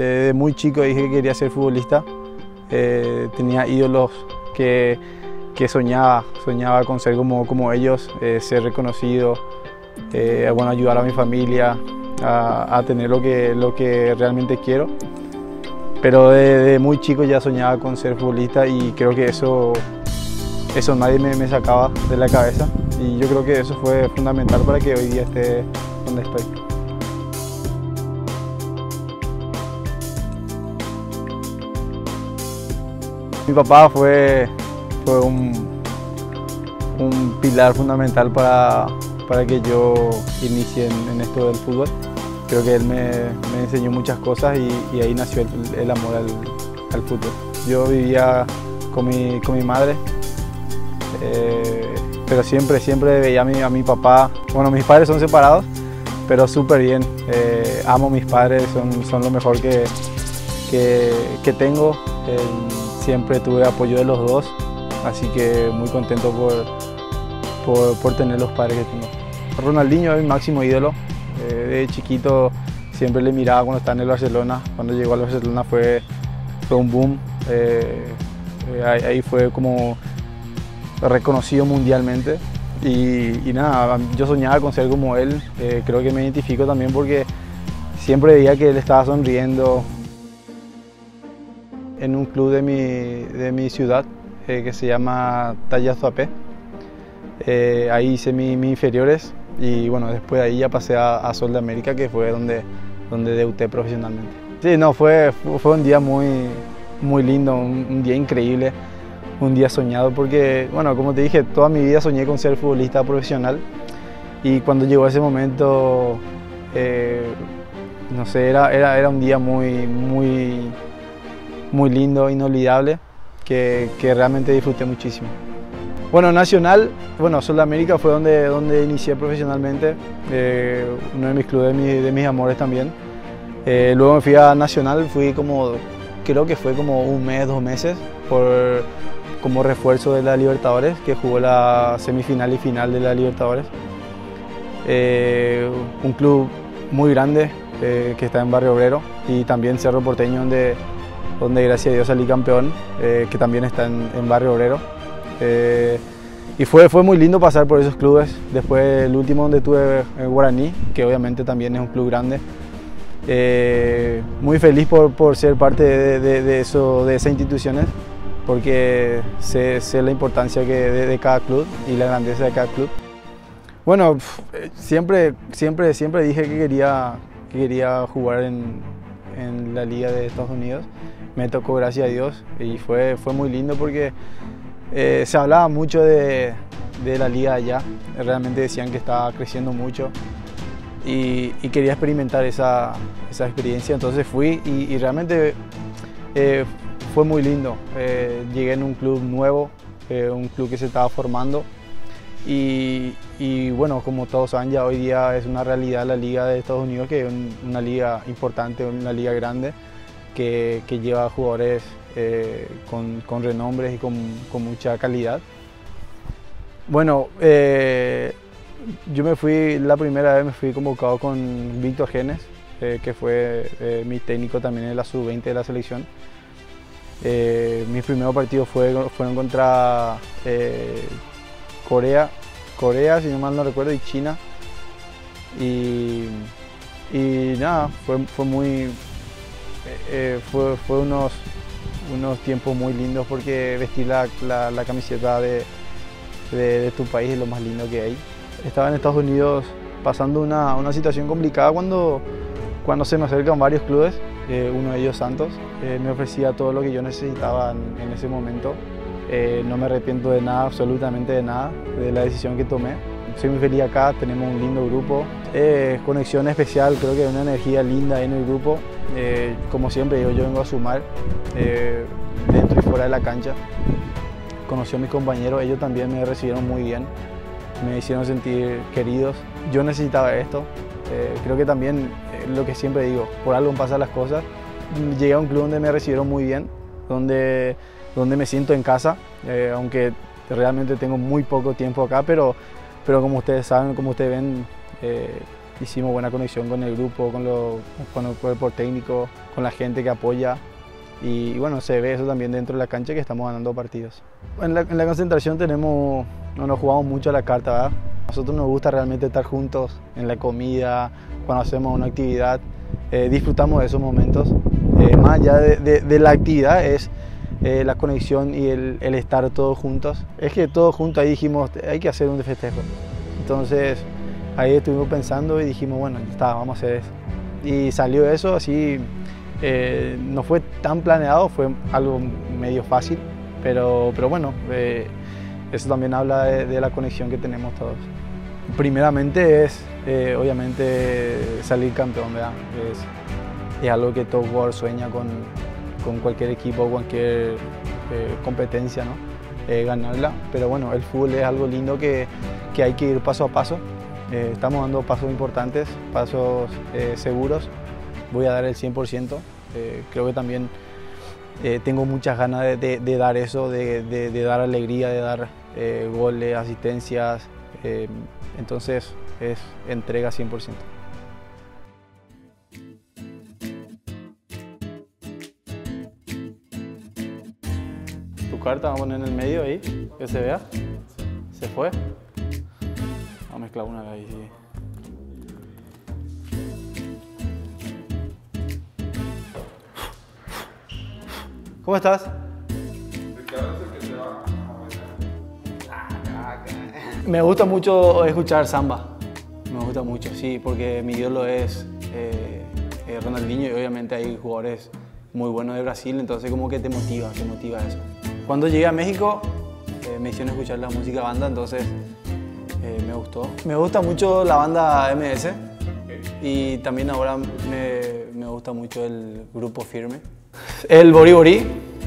Desde muy chico dije que quería ser futbolista. Tenía ídolos que soñaba con ser como ellos, ser reconocido, bueno, ayudar a mi familia a tener lo que realmente quiero. Pero desde muy chico ya soñaba con ser futbolista y creo que eso nadie me sacaba de la cabeza. Y yo creo que eso fue fundamental para que hoy día esté donde estoy. Mi papá fue un pilar fundamental para que yo inicie en esto del fútbol. Creo que él me enseñó muchas cosas y ahí nació el amor al fútbol. Yo vivía con mi madre, pero siempre veía a mi papá. Bueno, mis padres son separados, pero súper bien. Amo a mis padres, son lo mejor que tengo. Siempre tuve apoyo de los dos, así que muy contento por tener los padres que tengo. Ronaldinho es mi máximo ídolo. De chiquito siempre le miraba cuando estaba en el Barcelona. Cuando llegó al Barcelona fue un boom. Ahí fue como reconocido mundialmente. Y nada, yo soñaba con ser como él. Creo que me identifico también porque siempre veía que él estaba sonriendo. En un club de mi ciudad que se llama Tallazuapé. Ahí hice mis inferiores. Y bueno, después de ahí ya pasé a Sol de América, que fue donde debuté profesionalmente. Sí, no, fue un día muy lindo, un día increíble, un día soñado, porque, bueno, como te dije, toda mi vida soñé con ser futbolista profesional. Y cuando llegó ese momento, no sé, era un día muy lindo, inolvidable, que realmente disfruté muchísimo. Bueno, Nacional, bueno, Sol de América fue donde inicié profesionalmente, uno de mis clubes de mis amores también. Luego me fui a Nacional, creo que fue como un mes, 2 meses, como refuerzo de la Libertadores, que jugó la semifinal y final de la Libertadores. Un club muy grande que está en Barrio Obrero y también Cerro Porteño, donde gracias a Dios salí campeón, que también está en Barrio Obrero. Y fue muy lindo pasar por esos clubes. Después el último donde tuve Guaraní, que obviamente también es un club grande. Muy feliz por ser parte de esas instituciones, porque sé la importancia de cada club y la grandeza de cada club. Bueno, siempre dije que quería jugar en la Liga de Estados Unidos. Me tocó, gracias a Dios, y fue muy lindo porque se hablaba mucho de la liga allá, realmente decían que estaba creciendo mucho y quería experimentar esa experiencia, entonces fui y realmente fue muy lindo. Llegué en un club nuevo, un club que se estaba formando y bueno, como todos saben, ya hoy día es una realidad la Liga de Estados Unidos, que es una liga importante, una liga grande que lleva jugadores con renombres y con mucha calidad. Bueno, yo la primera vez me fui convocado con Víctor Genes, que fue mi técnico también en la sub-20 de la selección. Mis primeros partidos fueron contra Corea, si no mal no recuerdo, y China. Y nada, fue muy... fue unos tiempos muy lindos porque vestir la camiseta de tu país es lo más lindo que hay. Estaba en Estados Unidos pasando una situación complicada cuando se me acercan varios clubes, uno de ellos Santos. Me ofrecía todo lo que yo necesitaba en ese momento. No me arrepiento de nada, absolutamente de nada, de la decisión que tomé. Soy muy feliz acá, tenemos un lindo grupo. Conexión especial, creo que hay una energía linda en el grupo. Como siempre digo, yo vengo a sumar dentro y fuera de la cancha. Conocí a mis compañeros, ellos también me recibieron muy bien, me hicieron sentir queridos. Yo necesitaba esto, creo que también lo que siempre digo, por algo pasan las cosas. Llegué a un club donde me recibieron muy bien, donde me siento en casa, aunque realmente tengo muy poco tiempo acá, pero como ustedes saben, como ustedes ven, hicimos buena conexión con el grupo, con el cuerpo técnico, con la gente que apoya. Y bueno, se ve eso también dentro de la cancha, que estamos ganando partidos. En la concentración tenemos, no nos jugamos mucho a la carta, ¿verdad? A nosotros nos gusta realmente estar juntos en la comida, cuando hacemos una actividad, disfrutamos de esos momentos. Más allá de la actividad es la conexión y el estar todos juntos. Es que todos juntos ahí dijimos, hay que hacer un festejo. Entonces ahí estuvimos pensando y dijimos, bueno, está, vamos a hacer eso. Y salió eso así. No fue tan planeado, fue algo medio fácil, pero bueno, eso también habla de la conexión que tenemos todos. Primeramente es, obviamente, salir campeón, ¿verdad? Es algo que todo jugador sueña con cualquier equipo, cualquier competencia, ¿no? Ganarla, pero bueno, el fútbol es algo lindo que hay que ir paso a paso. Estamos dando pasos importantes, pasos seguros. Voy a dar el 100%, creo que también tengo muchas ganas de dar eso, de dar alegría, de dar goles, asistencias, entonces es entrega 100%. Tu carta vamos a poner en el medio ahí, que se vea, se fue, vamos a mezclar una de ahí. Sí. ¿Cómo estás? Me gusta mucho escuchar samba. Me gusta mucho, sí, porque mi ídolo es Ronaldinho y obviamente hay jugadores muy buenos de Brasil, entonces como que te motiva eso. Cuando llegué a México me hicieron escuchar la música banda, entonces me gustó. Me gusta mucho la banda MS y también ahora me gusta mucho el grupo Firme. El boriborí,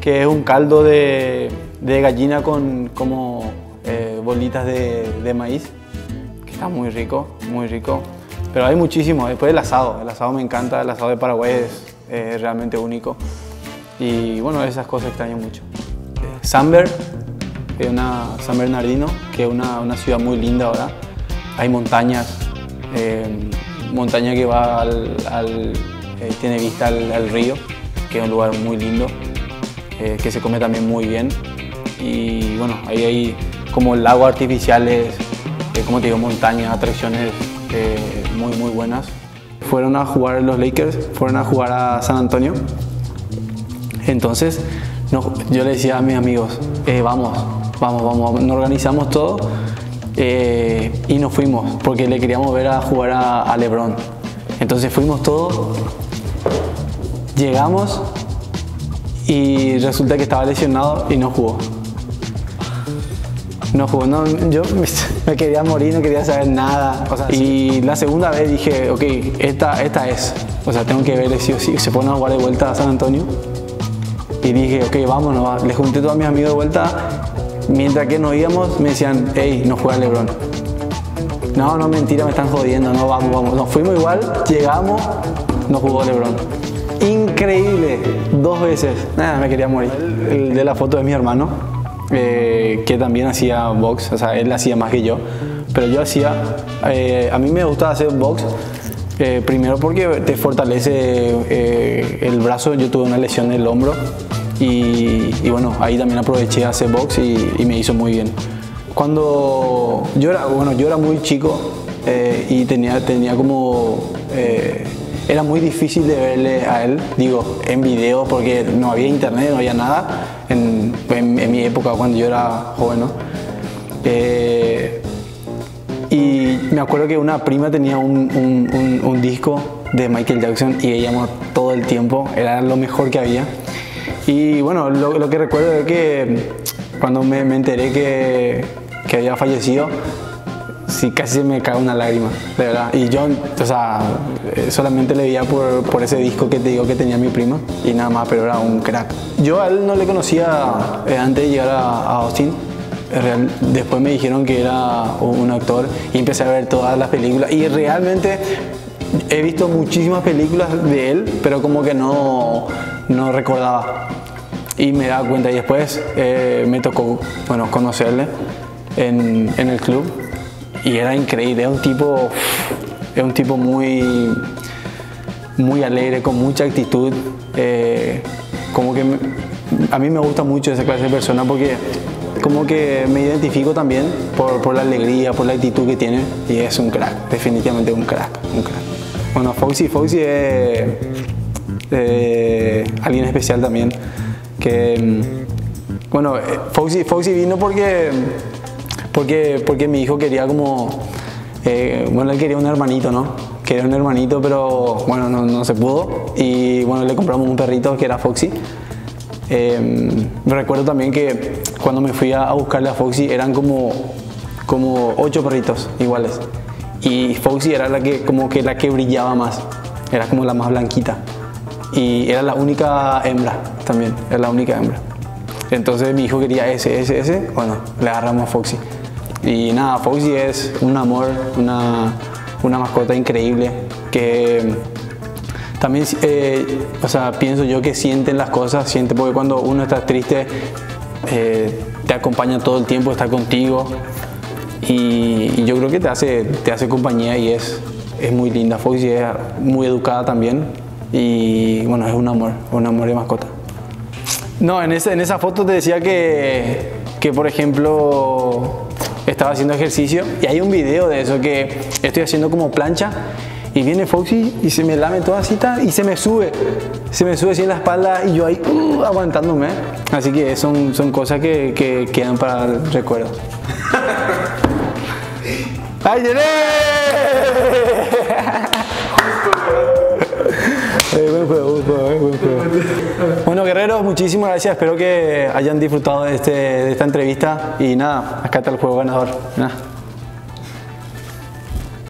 que es un caldo de gallina con como bolitas de maíz, que está muy rico, pero hay muchísimo. Después el asado me encanta, el asado de Paraguay es realmente único y bueno, esas cosas extraño mucho. Samber, que es San Bernardino, que es una ciudad muy linda ahora, hay montañas, montaña que va tiene vista al río, que es un lugar muy lindo, que se come también muy bien. Y bueno, ahí hay como lagos artificiales, como te digo, montañas, atracciones muy buenas. Fueron a jugar los Lakers, fueron a jugar a San Antonio. Entonces yo le decía a mis amigos, vamos, nos organizamos todo y nos fuimos, porque le queríamos ver a jugar a LeBron. Entonces fuimos todos. Llegamos y resulta que estaba lesionado y no jugó. No, yo me quería morir, no quería saber nada. O sea, y la segunda vez dije, ok, esta es. O sea, tengo que verle sí o sí. Se pone a jugar de vuelta a San Antonio. Y dije, ok, vámonos. Le junté a todos mis amigos de vuelta. Mientras que nos íbamos, me decían, hey, no juega LeBron. No, mentira, me están jodiendo. No, vamos. Nos fuimos igual, llegamos, no jugó LeBron. Increíble, dos veces. Nada, me quería morir. El de la foto de mi hermano, que también hacía box, o sea, él hacía más que yo, pero yo hacía, a mí me gustaba hacer box, primero porque te fortalece el brazo. Yo tuve una lesión en el hombro y bueno, ahí también aproveché a hacer box y me hizo muy bien. Cuando yo era muy chico y tenía como... era muy difícil de verle a él, digo, en video, porque no había internet, no había nada en mi época cuando yo era joven, ¿no? Y me acuerdo que una prima tenía un disco de Michael Jackson y ella amó todo el tiempo, era lo mejor que había. Y bueno, lo que recuerdo es que cuando me enteré que había fallecido, sí, casi me cae una lágrima, de verdad. Y yo, o sea, solamente le veía por ese disco que te digo que tenía mi prima y nada más, pero era un crack. Yo a él no le conocía antes de llegar a Austin. Después me dijeron que era un actor y empecé a ver todas las películas y realmente he visto muchísimas películas de él, pero como que no recordaba. Y me daba cuenta y después me tocó, bueno, conocerle en el club. Y era increíble, era un tipo es un tipo muy alegre, con mucha actitud. Como que a mí me gusta mucho esa clase de persona porque como que me identifico también por la alegría, por la actitud que tiene, y es un crack, definitivamente un crack, un crack. Bueno, Foxy es alguien especial también, que bueno, Foxy vino porque mi hijo quería como, bueno, él quería un hermanito, ¿no? Quería un hermanito, pero bueno, no se pudo, y bueno, le compramos un perrito que era Foxy. Recuerdo también que cuando me fui a buscarle a Foxy eran como 8 perritos iguales, y Foxy era la que como que la que brillaba más, era como la más blanquita, y era la única hembra también, era la única hembra. Entonces mi hijo quería ese, bueno, le agarramos a Foxy. Y nada, Foxy es un amor, una mascota increíble, que también, o sea, pienso yo que sienten las cosas, porque cuando uno está triste, te acompaña todo el tiempo, está contigo, y yo creo que te hace compañía, y es muy linda. Foxy es muy educada también, y bueno, es un amor de mascota. No, en esa foto te decía que por ejemplo, estaba haciendo ejercicio, y hay un video de eso que estoy haciendo como plancha, y viene Foxy y se me lame toda así y se me sube así en la espalda, y yo ahí aguantándome. Así que son cosas que quedan para el recuerdo. ¡Ay, Genes! Buen juego. Bueno, guerreros, muchísimas gracias. Espero que hayan disfrutado de esta entrevista. Y nada, acá está el juego ganador. Nah.